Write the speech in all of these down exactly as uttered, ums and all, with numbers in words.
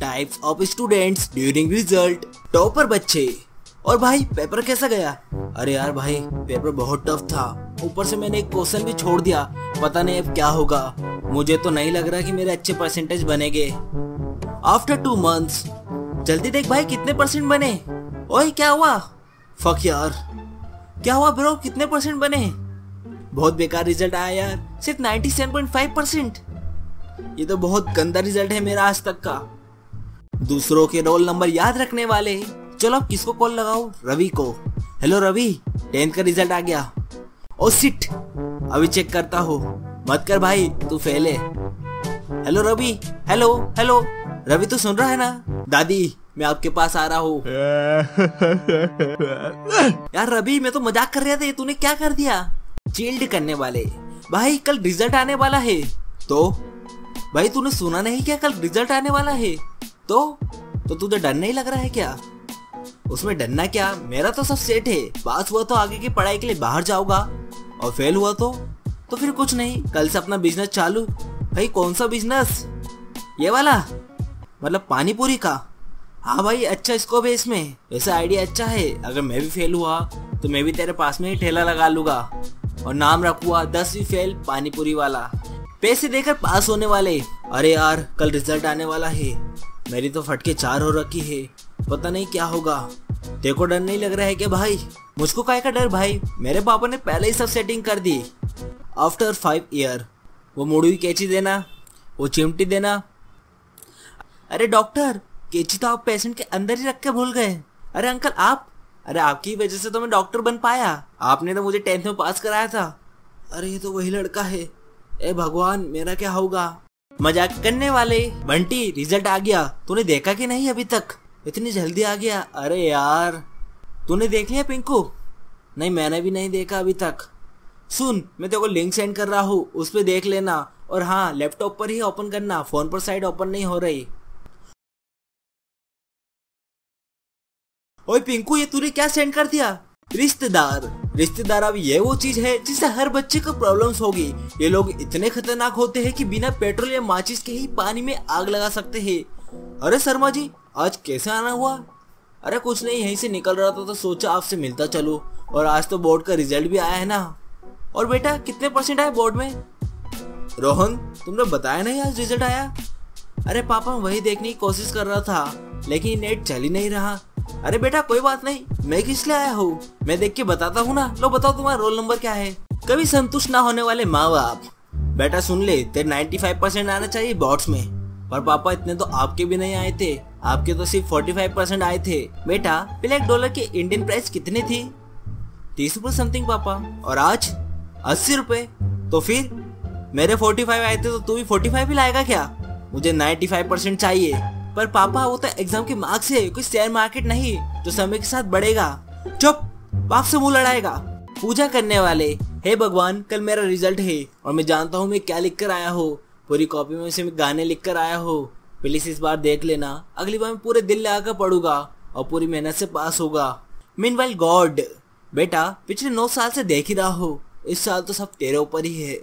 Types of students during result. Topper बच्चे। और भाई पेपर कैसा गया? अरे यार भाई पेपर बहुत टफ था, ऊपर से मैंने एक क्वेश्चन भी छोड़ दिया, पता नहीं अब क्या होगा। मुझे तो नहीं लग रहा कि मेरे अच्छे परसेंटेज बनेंगे। After two months. जल्दी देख भाई कितने परसेंट बने। ओए क्या हुआ? फक यार क्या हुआ ब्रो, कितने परसेंट बने? बहुत बेकार रिजल्ट आया यार, सिर्फ सत्तानवे पॉइंट पाँच परसेंट। ये तो बहुत गंदा रिजल्ट है मेरा आज तक का। दूसरों के रोल नंबर याद रखने वाले। चलो अब किसको कॉल लगाओ? रवि को। हेलो रवि, टेंथ का रिजल्ट आ गया। ओ सिट, अभी चेक करता हूँ। मत कर भाई, तू फेल है। Hello Ravi, hello hello Ravi, तू सुन रहा है ना? दादी मैं आपके पास आ रहा हूँ। यार रवि मैं तो मजाक कर रहा था, तूने क्या कर दिया? चिल्ड करने वाले। भाई कल रिजल्ट आने वाला है। तो भाई तूने सुना नहीं क्या, कल रिजल्ट आने वाला है? तो तो तुझे डर नहीं लग रहा है क्या? उसमें डरना क्या, मेरा तो सब सेट है। पास हुआ तो आगे की पढ़ाई के लिए बाहर जाऊंगा, और फेल हुआ तो तो फिर कुछ नहीं, कल से अपना बिजनेस चालू। भाई कौन सा बिजनेस? ये वाला, मतलब पानी पूरी का। हाँ भाई अच्छा स्कोप है इसमें, वैसे आइडिया अच्छा है। अगर मैं भी फेल हुआ तो मैं भी तेरे पास में ही ठेला लगा लूंगा, और नाम रखूंगा दसवीं फेल पानी पूरी वाला। पैसे देकर पास होने वाले। अरे यार कल रिजल्ट आने वाला है, मेरी तो फटके चार हो रखी है, पता नहीं क्या होगा। तेरे को डर नहीं लग रहा है क्या भाई? मुझको काय का डर भाई, मेरे पापा ने पहले ही सब सेटिंग कर दी। After five year. वो मुड़ी हुई कैची देना, वो चिमटी देना। अरे डॉक्टर कैची तो आप पेशेंट के अंदर ही रख के भूल गए। अरे अंकल आप, अरे आपकी वजह से तो मैं डॉक्टर बन पाया, आपने तो मुझे टेंथ में पास कराया था। अरे ये तो वही लड़का है, ए भगवान मेरा क्या होगा। मजाक करने वाले। बंटी रिजल्ट आ गया, तूने देखा कि नहीं? अभी तक इतनी जल्दी आ गया? अरे यार तूने देख लिया पिंकू? नहीं मैंने भी नहीं देखा अभी तक। सुन मैं तेरे को लिंक सेंड कर रहा हूँ, उस पर देख लेना, और हाँ लैपटॉप पर ही ओपन करना, फोन पर साइड ओपन नहीं हो रही। ओए पिंकू ये तूने क्या सेंड कर दिया? रिश्तेदार। रिश्तेदार अब ये वो चीज है जिससे हर बच्चे को प्रॉब्लम्स होगी। ये लोग इतने खतरनाक होते हैं कि बिना पेट्रोल या माचिस के ही पानी में आग लगा सकते हैं। अरे शर्मा जी आज कैसे आना हुआ? अरे कुछ नहीं, यहीं से निकल रहा था तो सोचा आपसे मिलता चलो, और आज तो बोर्ड का रिजल्ट भी आया है ना। और बेटा कितने परसेंट आए बोर्ड में? रोहन तुमने बताया नहीं आज रिजल्ट आया? अरे पापा वही देखने की कोशिश कर रहा था, लेकिन नेट चल ही नहीं रहा। अरे बेटा कोई बात नहीं, मैं किस लिए आया हूँ, मैं देख के बताता हूँ ना। लो बताओ तुम्हारा रोल नंबर क्या है। कभी संतुष्ट ना होने वाले माँ बाप। बेटा सुन ले, तेरे नाइन्टी फाइव परसेंट आना चाहिए बोर्ड्स में, पर पापा इतने तो आपके भी नहीं आए थे, आपके तो सिर्फ पैंतालीस परसेंट आए थे। बेटा ब्लैक डॉलर की इंडियन प्राइस कितनी थी? तीस रुपये समथिंग पापा, और आज अस्सी रुपये। तो फिर मेरे पैंतालीस आए थे, तो तू भी पैंतालीस ही लाएगा क्या? मुझे पचानवे परसेंट चाहिए। पर पापा वो तो एग्जाम के मार्क्स है, कोई शेयर मार्केट नहीं जो समय के साथ बढ़ेगा। चुप, बाप से मुँह लड़ाएगा। पूजा करने वाले। हे भगवान कल मेरा रिजल्ट है, और मैं जानता हूँ मैं क्या लिख कर आया हूँ। पूरी कॉपी में से मैं गाने लिख कर आया हूँ, प्लीज इस बार देख लेना। अगली बार मैं पूरे दिल लगाकर पढ़ूंगा और पूरी मेहनत से पास होगा। Meanwhile God. बेटा पिछले नौ साल से देख ही रहा हो, इस साल तो सब तेरे ऊपर ही है।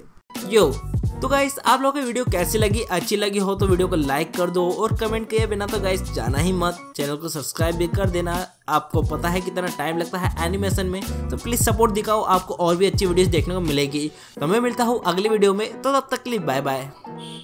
यो तो गाइस आप लोगों की वीडियो कैसी लगी? अच्छी लगी हो तो वीडियो को लाइक कर दो, और कमेंट किए बिना तो गाइस जाना ही मत। चैनल को सब्सक्राइब भी कर देना। आपको पता है कितना टाइम लगता है एनिमेशन में, तो प्लीज सपोर्ट दिखाओ, आपको और भी अच्छी वीडियोस देखने को मिलेगी। तो मैं मिलता हूँ अगली वीडियो में, तो तब तक के लिए बाय बाय।